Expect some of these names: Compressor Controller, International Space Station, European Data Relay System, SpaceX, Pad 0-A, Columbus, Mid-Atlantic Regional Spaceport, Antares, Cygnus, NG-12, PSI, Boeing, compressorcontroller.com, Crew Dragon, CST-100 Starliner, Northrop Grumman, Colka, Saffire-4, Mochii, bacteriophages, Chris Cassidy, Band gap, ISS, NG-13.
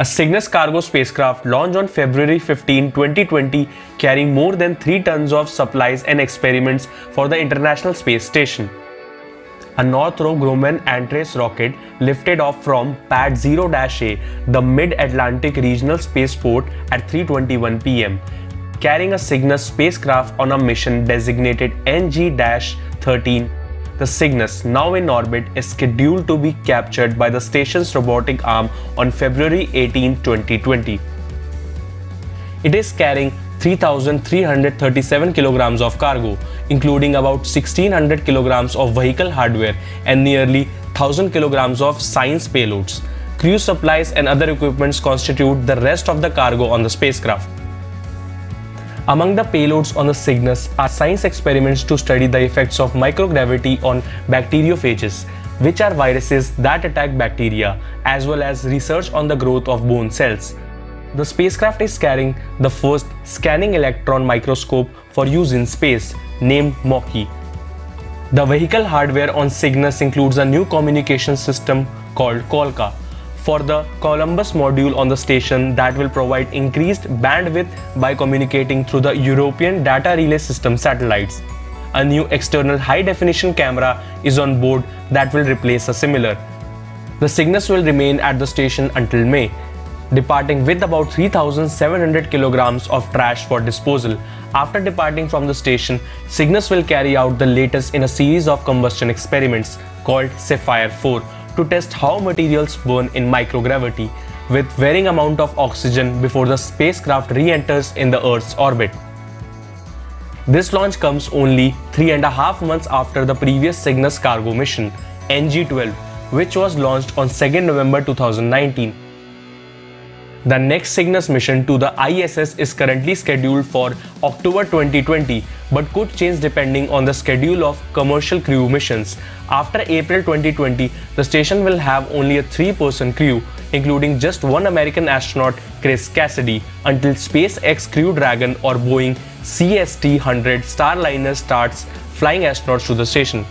A Cygnus cargo spacecraft launched on February 15, 2020, carrying more than 3 tons of supplies and experiments for the International Space Station. A Northrop Grumman Antares rocket lifted off from Pad 0-A, the Mid-Atlantic Regional Spaceport, at 3:21 p.m., carrying a Cygnus spacecraft on a mission designated NG-13. The Cygnus, now in orbit, is scheduled to be captured by the station's robotic arm on February 18, 2020. It is carrying 3,337 kilograms of cargo, including about 1,600 kilograms of vehicle hardware and nearly 1,000 kilograms of science payloads. Crew supplies and other equipments constitute the rest of the cargo on the spacecraft. Among the payloads on the Cygnus are science experiments to study the effects of microgravity on bacteriophages, which are viruses that attack bacteria, as well as research on the growth of bone cells. The spacecraft is carrying the first scanning electron microscope for use in space, named Mochii. The vehicle hardware on Cygnus includes a new communication system called Colka for the Columbus module on the station that will provide increased bandwidth by communicating through the European Data Relay System satellites. A new external high-definition camera is on board that will replace a similar. The Cygnus will remain at the station until May, departing with about 3,700 kilograms of trash for disposal. After departing from the station, Cygnus will carry out the latest in a series of combustion experiments called Saffire-4. To test how materials burn in microgravity with varying amount of oxygen before the spacecraft re-enters in the Earth's orbit. This launch comes only 3.5 months after the previous Cygnus cargo mission, NG-12, which was launched on 2nd November 2019. The next Cygnus mission to the ISS is currently scheduled for October 2020, but could change depending on the schedule of commercial crew missions. After April 2020, the station will have only a 3-person crew, including just one American astronaut, Chris Cassidy, until SpaceX Crew Dragon or Boeing CST-100 Starliner starts flying astronauts to the station.